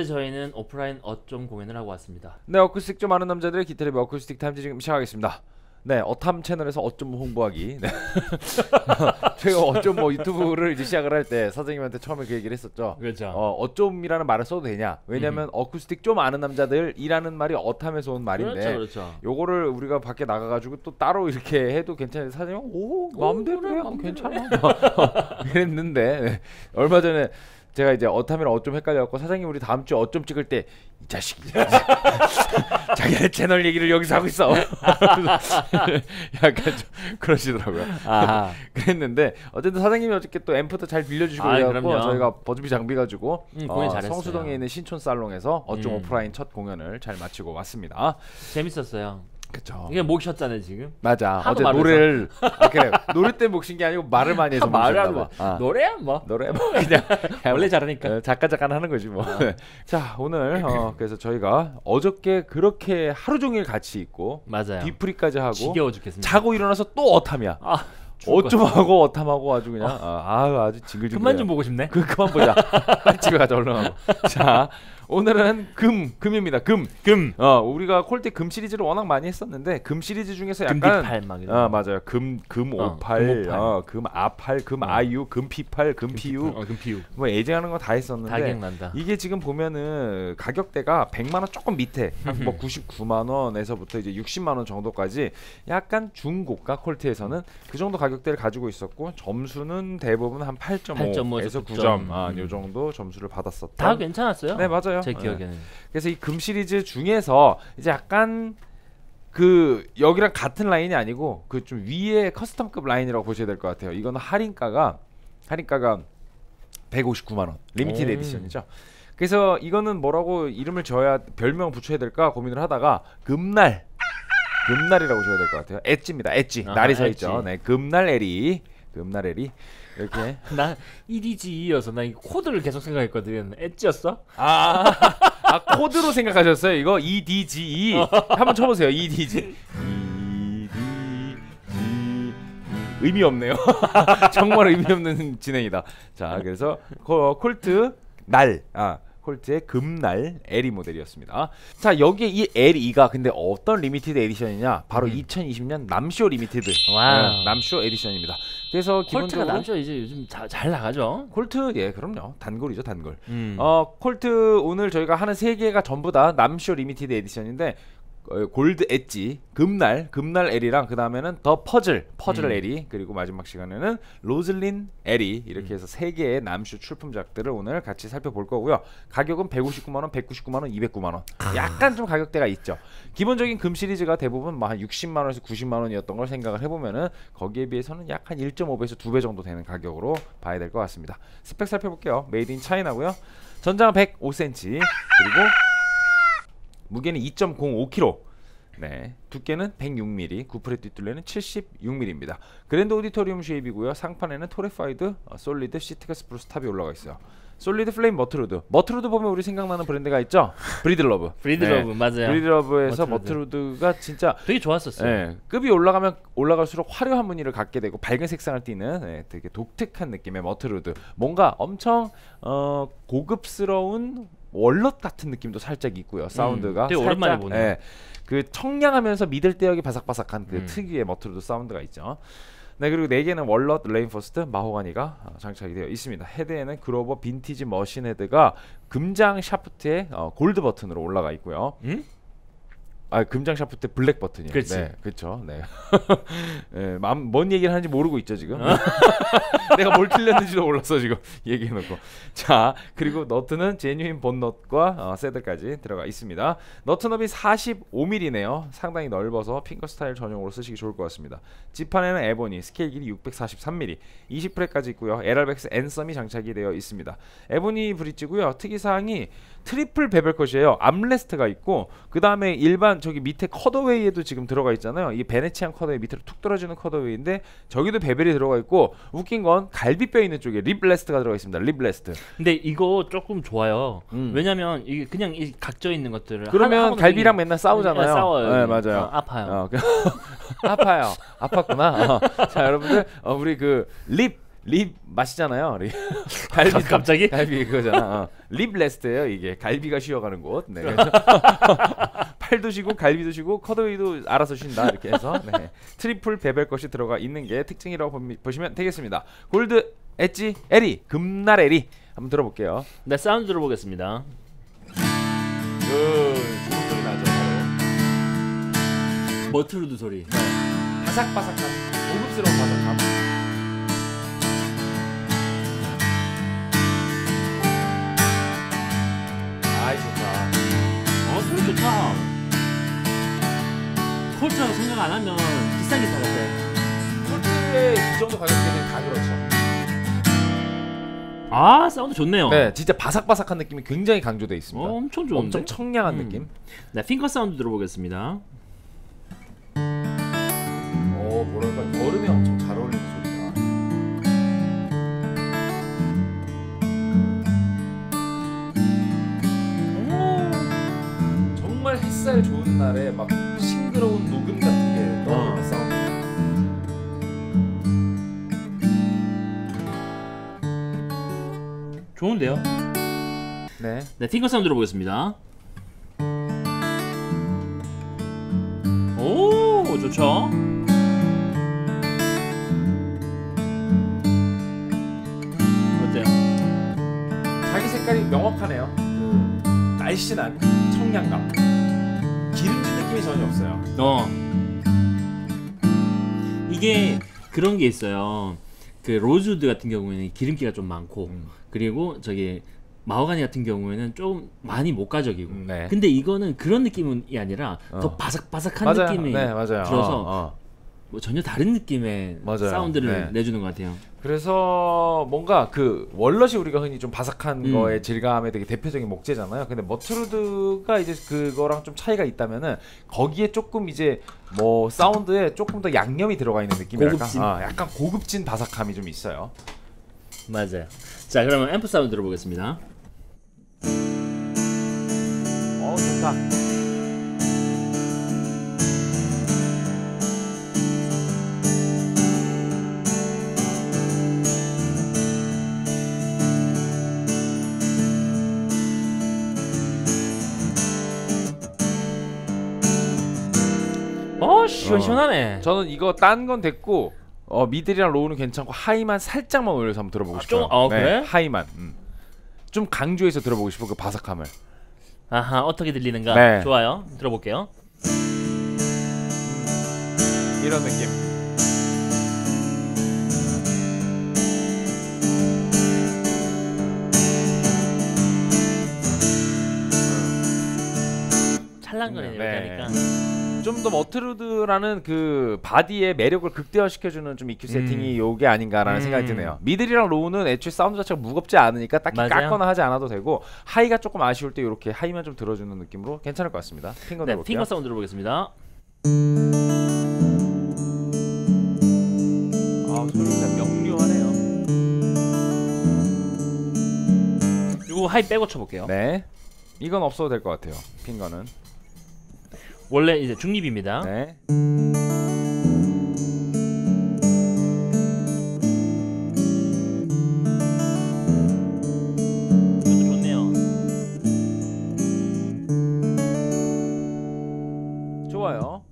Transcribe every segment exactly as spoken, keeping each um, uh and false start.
어제 저희는 오프라인 어쩜 공연을 하고 왔습니다. 네, 어쿠스틱 좀 아는 남자들의 기타리뷰 어쿠스틱 타임즈 지금 시작하겠습니다. 네, 어탐 채널에서 어쩜 홍보하기. 네. 제가 어쩜 뭐 유튜브를 이제 시작을 할 때 사장님한테 처음에 그 얘기를 했었죠. 그렇죠. 어, 어쩜이라는 말을 써도 되냐? 왜냐면 음. 어쿠스틱 좀 아는 남자들이라는 말이 어탐에서 온 말인데, 그렇죠, 그렇죠. 요거를 우리가 밖에 나가가지고 또 따로 이렇게 해도 괜찮은데 사장님 오 마음대로 해, 그래, 괜찮아. 그랬는데 네. 얼마 전에 제가 이제 어탐이랑 어쩜 헷갈려갖고 사장님 우리 다음 주 어쩜 찍을 때 이 자식이 자기네 채널 얘기를 여기서 하고 있어. 약간 좀 그러시더라고요. 아. 그랬는데 어쨌든 사장님이 어저께 또 앰프도 잘 빌려주시고 아, 그래갖고 저희가 버즈비 장비 가지고 음, 어, 성수동에 있는 신촌 살롱에서 어쩜 음. 오프라인 첫 공연을 잘 마치고 왔습니다. 재밌었어요. 그쵸. 이게 목 쉬었잖아요 지금. 맞아. 어제 노래를 이렇게 노래 때문에 목 쉰 게 아니고 말을 많이 해서 목 쉰다 봐. 아. 노래야 뭐. 노래 뭐 그냥, 그냥 원래 잘하니까. 잠깐잠깐 하는 거지 뭐. 아. 자 오늘 어, 그래서 저희가 어저께 그렇게 하루 종일 같이 있고 맞아요. 뒤풀이까지 하고 지겨워 죽겠습니다. 자고 일어나서 또 어탐이야. 아. 어쩜 하고 어탐하고 아주 그냥 아, 아 아주 징글징글. 그만 좀 보고 싶네. 그 그만 보자. 빨리 집에 가자 얼른 하고. 자 오늘은 금 금입니다. 금 금. 어 우리가 콜때 금 시리즈를 워낙 많이 했었는데 금 시리즈 중에서 약간 금디팔 막 이런. 아 어, 맞아요. 금금 오팔, 어 금 아팔, 금 아유, 금 피팔, 금 피유. 어 금 피유. 뭐 애증하는 거 다 했었는데. 다격난다. 이게 지금 보면은 가격대가 백만 원 조금 밑에 뭐 구십구만 원에서부터 이제 육십만 원 정도까지 약간 중고가 콜트에서는 그 정도 가격. 가격대를 가지고 있었고 점수는 대부분 한 팔 점 오에서 구 점 음. 아, 요 정도 점수를 받았었던. 다 괜찮았어요. 네 맞아요. 제 기억에는. 네. 그래서 이 금 시리즈 중에서 이제 약간 그 여기랑 같은 라인이 아니고 그 좀 위에 커스텀급 라인이라고 보셔야 될 것 같아요. 이거는 할인가가 할인가가 백오십구만 원 리미티드 에디션이죠. 그래서 이거는 뭐라고 이름을 지어야 별명 붙여야 될까 고민을 하다가 금날. 금날이라고 줘야 될 것 같아요. 엣지입니다. 엣지. 아, 날이 서 있죠. 네, 금날 엘이. 금날 엘이. 이렇게. 아, 나 일 이 지 이여서 나 이 코드를 계속 생각했거든. 엣지였어? 아, 아 코드로 생각하셨어요? 이거 이 디 지 이. 어. 한번 쳐보세요. 이 디 지. 의미 없네요. 정말 의미 없는 진행이다. 자, 그래서 어, 콜트 날. 아. 콜트의 금날 엘이 모델이었습니다. 자 여기에 이 엘이가 근데 어떤 리미티드 에디션이냐 바로 음. 이천이십 년 남쇼 리미티드 네, 남쇼 에디션입니다. 그래서 콜트가 남쇼 이제 요즘 자, 잘 나가죠. 콜트 예 그럼요 단골이죠 단골. 음. 어 콜트 오늘 저희가 하는 세 개가 전부 다 남쇼 리미티드 에디션인데 골드 엣지, 금날, 금날 엘이랑 그 다음에는 더 퍼즐, 퍼즐 음. 엘이 그리고 마지막 시간에는 로즐린 엘이 이렇게 해서 세 개의 남슈 출품작들을 오늘 같이 살펴볼 거고요. 가격은 백오십구만 원, 백구십구만 원, 이백구만 원 약간 좀 가격대가 있죠. 기본적인 금 시리즈가 대부분 뭐 한 육십만 원에서 구십만 원이었던 걸 생각을 해보면은 거기에 비해서는 약 한 일 점 오 배에서 두 배 정도 되는 가격으로 봐야 될 것 같습니다. 스펙 살펴볼게요. 메이드 인 차이나고요. 전장 백오 센티미터 그리고 무게는 이 점 공오 킬로그램 네, 두께는 백육 밀리미터, 구프렛 뒷둘레는 칠십육 밀리미터입니다. 그랜드 오디토리움 쉐입이고요. 상판에는 토레파이드, 어, 솔리드, 시트가 스프루스 탑이 올라가 있어요. 솔리드 플레임 머트루드. 머트루드 보면 우리 생각나는 브랜드가 있죠? 브리들러브. 브리들러브 네. 맞아요. 브리들러브에서 머트루드. 머트루드가 진짜 되게 좋았었어요. 네, 급이 올라가면 올라갈수록 화려한 무늬를 갖게 되고 밝은 색상을 띠는 네, 되게 독특한 느낌의 머트루드. 뭔가 엄청 어, 고급스러운 월넛 같은 느낌도 살짝 있고요. 사운드가 음, 되게 오랜만에 보네. 예, 그 청량하면서 미들 대역이 바삭바삭한 그 음. 특유의 머트루드 사운드가 있죠. 네 그리고 네 개는 월넛 레인포스트 마호가니가 장착이 되어 있습니다. 헤드에는 그로버 빈티지 머신 헤드가 금장 샤프트에 어, 골드 버튼으로 올라가 있고요. 음? 아 금장 샤프트 블랙 버튼이요. 그렇지. 네, 그렇죠. 네. 네, 뭔 얘기를 하는지 모르고 있죠 지금. 내가 뭘 틀렸는지도 몰랐어 지금 얘기해놓고. 자 그리고 너트는 제뉴인 본넛과 어, 새들까지 들어가 있습니다. 너트너비 사십오 밀리미터네요. 상당히 넓어서 핑거 스타일 전용으로 쓰시기 좋을 것 같습니다. 지판에는 에보니 스케일 길이 육백사십삼 밀리미터, 이십 프렛까지 있고요. 엘알 엑스 앤썸이 장착이 되어 있습니다. 에보니 브릿지고요. 특이사항이 트리플 베벨컷이에요. 암레스트가 있고 그 다음에 일반 저기 밑에 컷어웨이에도 지금 들어가 있잖아요. 이 베네치안 컷어웨이 밑으로 툭 떨어지는 컷어웨이인데 저기도 베벨이 들어가 있고 웃긴 건 갈비뼈 있는 쪽에 립레스트가 들어가 있습니다. 립레스트. 근데 이거 조금 좋아요. 음. 왜냐면 이게 그냥 이 각져 있는 것들을 그러면 갈비랑 맨날 싸우잖아요. 싸워요. 네, 맞아요. 어, 아파요. 어, 아파요. 아팠구나. 어. 자 여러분들 어, 우리 그 립 립 맛이잖아요. 갈비 갑자기? 갈비 그거잖아. 어. 립 레스트예요 이게. 갈비가 쉬어가는 곳. 네. 팔도 쉬고 갈비도 쉬고 컷웨이도 알아서 쉰다 이렇게 해서 네. 트리플 베벨 것이 들어가 있는 게 특징이라고 보시면 되겠습니다. 골드 엣지 엘이 금날 엘이 한번 들어볼게요. 네, 사운드 들어보겠습니다. 그 소리 나죠 바로. 머트루드 소리. 네. 바삭바삭한 고급스러운 바삭함. 좋다. 콜트라고 생각 안 하면 비싼 기타 같아. 콜트의 이 정도 가격대는 다 그렇죠. 아 사운드 좋네요. 네, 진짜 바삭바삭한 느낌이 굉장히 강조돼 있습니다. 어, 엄청 좋은데? 엄청 청량한 음. 느낌. 네, 핑거 사운드 들어보겠습니다. 오, 뭐랄까 여름에 엄청 잘 어울리는 햇살 좋은 날에 막 싱그러운 녹음 같은 게 너무 어. 싸워. 좋은데요? 네. 네, 팅거 사운드 들어보겠습니다. 오, 좋죠? 어때요? 자기 색깔이 명확하네요. 그 날씬한 청량감. 기름진 느낌이 전혀 없어요. 어. 이게 그런 게 있어요. 그 로즈우드 같은 경우에는 기름기가 좀 많고 음. 그리고 저기 마호가니 같은 경우에는 좀 많이 목가적이고 음, 네. 근데 이거는 그런 느낌이 아니라 어. 더 바삭바삭한 맞아요. 느낌이 네, 맞아요. 들어서 어, 어. 뭐 전혀 다른 느낌의 맞아요. 사운드를 네. 내주는 것 같아요. 그래서 뭔가 그 월넛이 우리가 흔히 좀 바삭한 음. 거의 질감의 되게 대표적인 목재잖아요. 근데 머트루드가 이제 그거랑 좀 차이가 있다면은 거기에 조금 이제 뭐 사운드에 조금 더 양념이 들어가 있는 느낌이랄까? 아, 약간 고급진 바삭함이 좀 있어요. 맞아요. 자, 그러면 앰프 사운드 들어보겠습니다. 어, 좋다. 시원시원하네. 어. 저는 이거 딴 건 됐고 어, 미들이랑 로우는 괜찮고 하이만 살짝만 올려서 한번 들어보고 아, 싶어요. 좀, 어, 네, 그래? 하이만 음. 좀 강조해서 들어보고 싶어 그 바삭함을. 아하 어떻게 들리는가? 네. 좋아요. 들어볼게요. 이런 느낌. 찰랑거리네 이렇게 네. 하니까. 좀 더 머트루드라는 그 바디의 매력을 극대화시켜주는 좀 이큐 세팅이 음. 요게 아닌가라는 음. 생각이 드네요. 미들이랑 로우는 애초에 사운드 자체가 무겁지 않으니까 딱히 맞아요. 깎거나 하지 않아도 되고 하이가 조금 아쉬울 때 이렇게 하이만 좀 들어주는 느낌으로 괜찮을 것 같습니다. 팅거 네, 팅거 사운드 들어보겠습니다. 아 소리 진짜 명료하네요. 이거 하이 빼고 쳐볼게요. 네, 이건 없어도 될 것 같아요. 팅거는. 원래 이제 중립입니다. 네. 이것도 좋네요. 좋아요.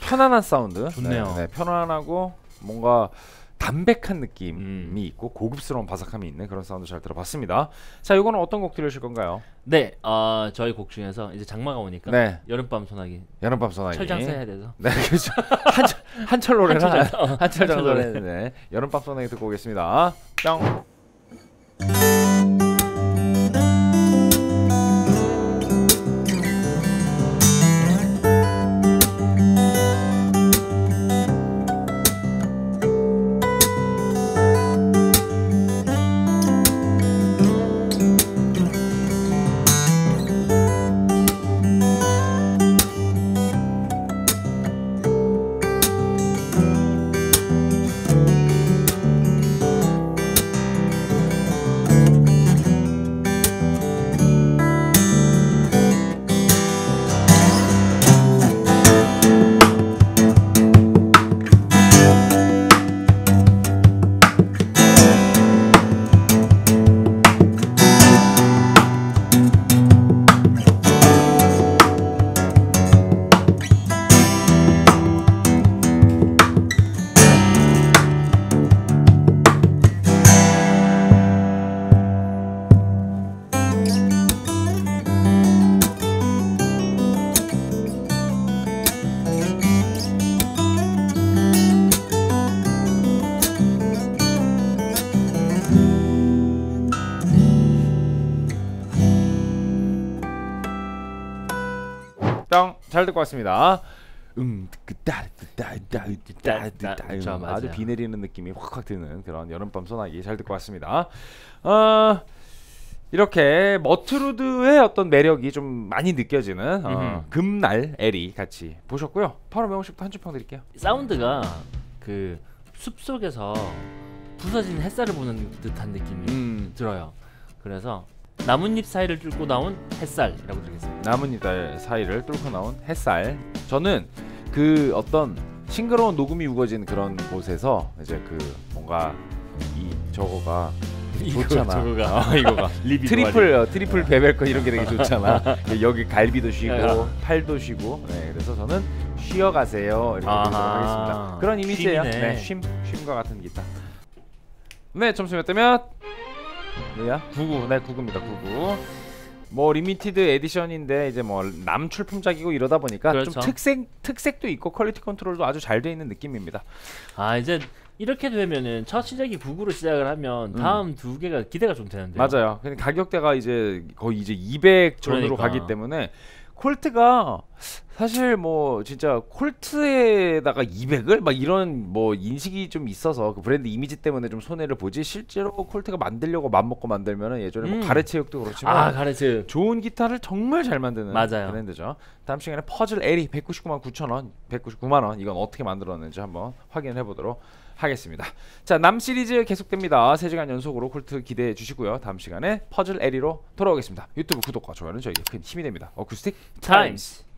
편안한 사운드. 좋네요. 네, 네, 편안하고 뭔가 담백한 느낌이 음. 있고 고급스러운 바삭함이 있는 그런 사운드 잘 들어봤습니다. 자, 이거는 어떤 곡 들으실 건가요? 네, 어, 저희 곡 중에서 이제 장마가 오니까 네. 여름밤 소나기. 여름밤 소나기. 철장사 해야 돼서. 네, 그렇죠. 한철 한철 노래나 한철, 한철 노래. 노래. 네, 여름밤 소나기 듣고 오겠습니다. 뿅. 잘 될 것 같습니다. 음, 그렇죠, 아주 비 내리는 느낌이 확확 드는 그런 여름밤 소나기 잘 될 것 같습니다. 어, 이렇게 머트루드의 어떤 매력이 좀 많이 느껴지는 어, 금날 엘이 같이 보셨고요. 바로 명호씨부터 한 줄 평 드릴게요. 사운드가 그 숲속에서 부서진 햇살을 보는 듯한 느낌이 음. 들어요. 그래서 나뭇잎 사이를 뚫고 나온 햇살이라고 드리겠습니다. 나뭇잎 사이를 뚫고 나온 햇살. 저는 그 어떤 싱그러운 녹음이 우거진 그런 곳에서 이제 그 뭔가 이 저거가 좋잖아. 저거가. 어, 이거가 트리플 어, 트리플 베벨거 이런 게 되게 좋잖아. 여기 갈비도 쉬고 팔도 쉬고. 네, 그래서 저는 쉬어가세요 이렇게 하겠습니다. 그런 이미지예요. 네, 쉼 쉼과 같은 기타. 네, 점수 몇 대면? 뭐야? 구구. 네, 구구입니다. 구구. 뭐 리미티드 에디션인데 이제 뭐 남 출품작이고 이러다 보니까 그렇죠. 좀 특색 특색도 있고 퀄리티 컨트롤도 아주 잘 돼 있는 느낌입니다. 아, 이제 이렇게 되면은 첫 시작이 구구로 시작을 하면 다음 음. 두 개가 기대가 좀 되는데요. 맞아요. 근데 가격대가 이제 거의 이제 이백 전으로 그러니까. 가기 때문에 콜트가 사실 뭐 진짜 콜트에다가 이백을 막 이런 뭐 인식이 좀 있어서 그 브랜드 이미지 때문에 좀 손해를 보지, 실제로 콜트가 만들려고 맘먹고 만들면은 예전에 음. 뭐 가레체육도 그렇지만 아, 가레체육. 좋은 기타를 정말 잘 만드는 맞아요. 브랜드죠. 다음 시간에 퍼즐 엘이 백구십구만 구천 원, 백구십구만 원 이건 어떻게 만들었는지 한번 확인해 보도록 하겠습니다. 자, 남 시리즈 계속됩니다. 세 시간 연속으로 콜트 기대해 주시고요. 다음 시간에 퍼즐 엘이로 돌아오겠습니다. 유튜브 구독과 좋아요는 저에게 큰 힘이 됩니다. 어쿠스틱 타임즈.